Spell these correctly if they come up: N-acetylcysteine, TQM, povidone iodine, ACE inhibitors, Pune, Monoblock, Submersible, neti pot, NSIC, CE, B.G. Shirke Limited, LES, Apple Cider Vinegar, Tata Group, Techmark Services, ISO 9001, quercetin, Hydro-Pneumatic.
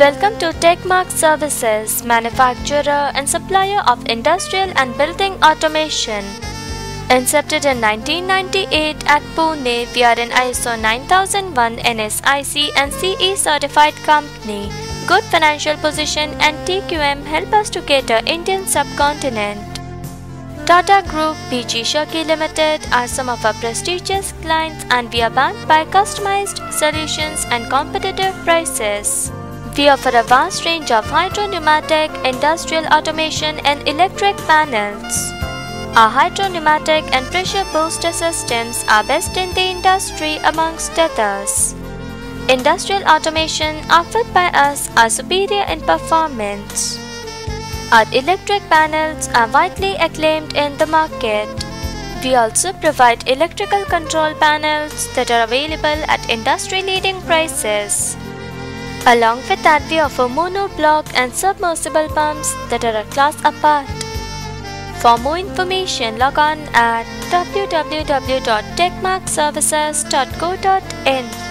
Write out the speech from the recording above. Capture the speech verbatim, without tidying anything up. Welcome to Techmark Services, manufacturer and supplier of industrial and building automation. Incepted in nineteen ninety-eight at Pune, we are an I S O nine thousand one N S I C and C E certified company. Good financial position and T Q M help us to cater Indian subcontinent. Tata Group, B G Shirke Limited are some of our prestigious clients, and we are backed by customized solutions and competitive prices. We offer a vast range of hydro-pneumatic, industrial automation and electric panels. Our hydro-pneumatic and pressure booster systems are best in the industry amongst others. Industrial automation offered by us are superior in performance. Our electric panels are widely acclaimed in the market. We also provide electrical control panels that are available at industry-leading prices. Along with that, we offer monoblock and submersible pumps that are a class apart. For more information, log on at w w w dot techmark services dot co dot in.